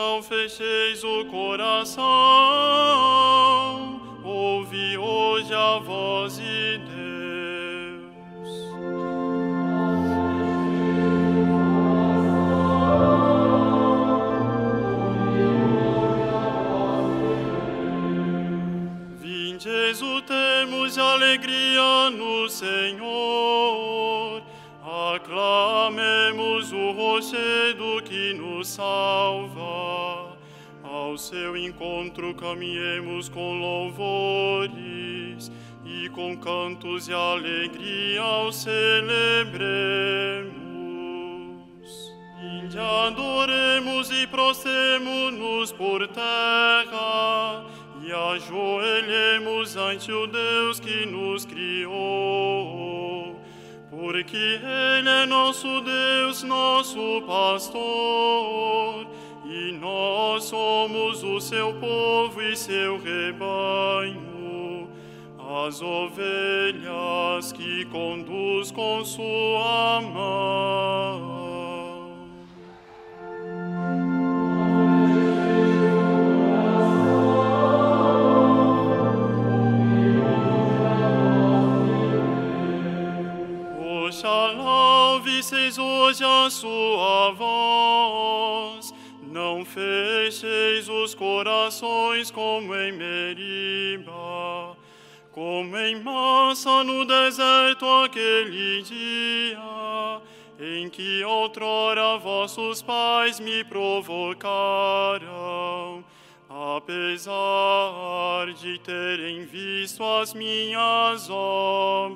Não fecheis o coração, ouvi hoje a voz de Deus. Vinde, exultemos de alegria no Senhor, aclamemos o rochedo que nos salva. Ao seu encontro caminhemos com louvores e com cantos de alegria o celebremos. Vinde, adoremos e prostremo-nos por terra e ajoelhemos ante o Deus que nos criou, porque Ele é nosso Deus, nosso pastor, e nós somos o seu povo e seu rebanho, as ovelhas que conduz com sua mão. Oxalá ouvisseis hoje a sua voz, não fecheis os corações como em Meriba, como em Massa no deserto aquele dia, em que outrora vossos pais me provocaram, apesar de terem visto as minhas obras.